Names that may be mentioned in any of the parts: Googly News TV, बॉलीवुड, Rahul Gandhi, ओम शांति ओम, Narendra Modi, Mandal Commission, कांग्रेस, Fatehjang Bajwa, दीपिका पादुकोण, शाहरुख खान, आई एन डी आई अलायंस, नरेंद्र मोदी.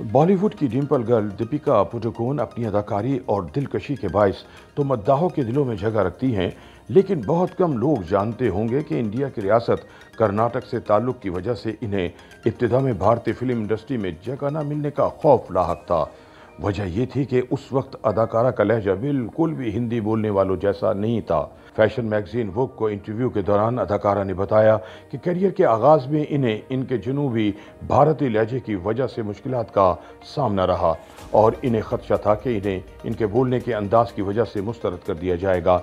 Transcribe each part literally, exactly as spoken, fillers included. बॉलीवुड की डिम्पल गर्ल दीपिका पादुकोण अपनी अदाकारी और दिलकशी के बायस तो मद्दाहों के दिलों में जगह रखती हैं, लेकिन बहुत कम लोग जानते होंगे कि इंडिया की रियासत कर्नाटक से ताल्लुक़ की वजह से इन्हें इब्तिदा में भारतीय फिल्म इंडस्ट्री में जगह न मिलने का खौफ लाहक था। वजह यह थी कि उस वक्त अदाकारा का लहजा बिल्कुल भी हिंदी बोलने वालों जैसा नहीं था। फैशन मैगजीन वोग को इंटरव्यू के दौरान अदाकारा ने बताया कि करियर के आगाज़ में इन्हें इनके जनूबी भारतीय लहजे की वजह से मुश्किलात का सामना रहा और इन्हें खदशा था कि इन्हें इनके बोलने के अंदाज की वजह से मुस्तरद कर दिया जाएगा।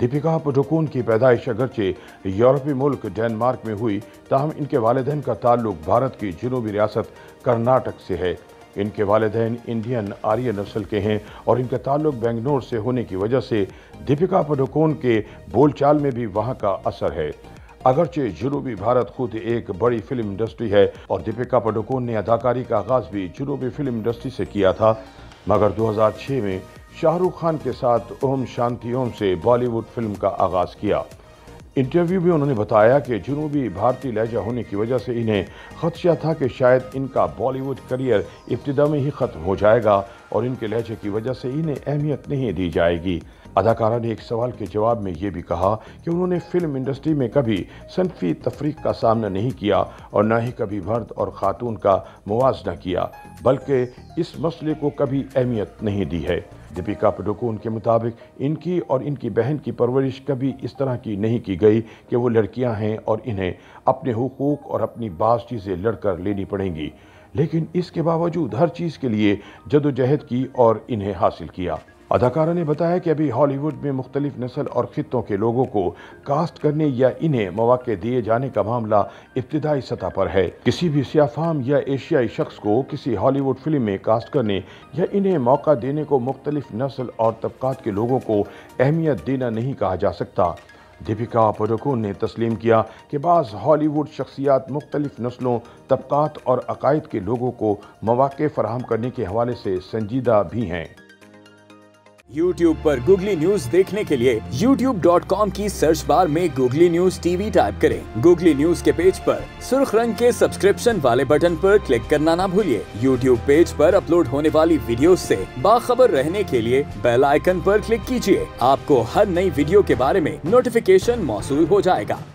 दीपिका पादुकोण की पैदाइश अगरचे यूरोपीय मुल्क डेनमार्क में हुई, ताहम इनके वालिदैन का ताल्लुक भारत की जनूबी रियासत कर्नाटक से है। इनके वालिदैन इंडियन आर्य नस्ल के हैं और इनका ताल्लुक बेंगलोर से होने की वजह से दीपिका पादुकोण के बोलचाल में भी वहाँ का असर है। अगरचे जनूबी भारत खुद एक बड़ी फिल्म इंडस्ट्री है और दीपिका पादुकोण ने अदाकारी का आगाज़ भी जनूबी फिल्म इंडस्ट्री से किया था, मगर दो हज़ार छह में शाहरुख खान के साथ ओम शांति ओम से बॉलीवुड फिल्म का आगाज़ किया। इंटरव्यू में उन्होंने बताया कि जुनूबी भारतीय लहजा होने की वजह से इन्हें खदशा था कि शायद इनका बॉलीवुड करियर इब्तिदा में ही ख़त्म हो जाएगा और इनके लहजे की वजह से इन्हें अहमियत नहीं दी जाएगी। अदाकारा ने एक सवाल के जवाब में ये भी कहा कि उन्होंने फिल्म इंडस्ट्री में कभी सनफी तफरीक का सामना नहीं किया और ना ही कभी मर्द और ख़ातून का मुवाजना किया, बल्कि इस मसले को कभी अहमियत नहीं दी है। दीपिका पादुकोण के मुताबिक इनकी और इनकी बहन की परवरिश कभी इस तरह की नहीं की गई कि वो लड़कियां हैं और इन्हें अपने हुकूक और अपनी बाज़ चीज़ें लड़कर लेनी पड़ेंगी, लेकिन इसके बावजूद हर चीज़ के लिए जदोजहद की और इन्हें हासिल किया। अदाकारा ने बताया कि अभी हॉलीवुड में मुख्तलिफ नस्ल और खित्तों के लोगों को कास्ट करने या इन्हें मौके दिए जाने का मामला इब्तिदाई सतह पर है। किसी भी सियाफाम या एशियाई शख्स को किसी हॉलीवुड फिल्म में कास्ट करने या इन्हें मौका देने को मुख्तलिफ नस्ल और तबकात के लोगों को अहमियत देना नहीं कहा जा सकता। दीपिका पादुकोण ने तस्लीम किया कि बाज़ हॉलीवुड शख्सियात मुख्तलिफ नस्लों, तबकात और अकायद के लोगों को मौके फराहम करने के हवाले से संजीदा भी हैं। YouTube पर Googly News देखने के लिए यूट्यूब डॉट कॉम की सर्च बार में Googly News T V type करें। Googly News के पेज पर सुर्ख रंग के सब्सक्रिप्शन वाले बटन पर क्लिक करना ना भूलिए। YouTube पेज पर अपलोड होने वाली वीडियोस से बाखबर रहने के लिए बेल आइकन पर क्लिक कीजिए। आपको हर नई वीडियो के बारे में नोटिफिकेशन मौसूल हो जाएगा।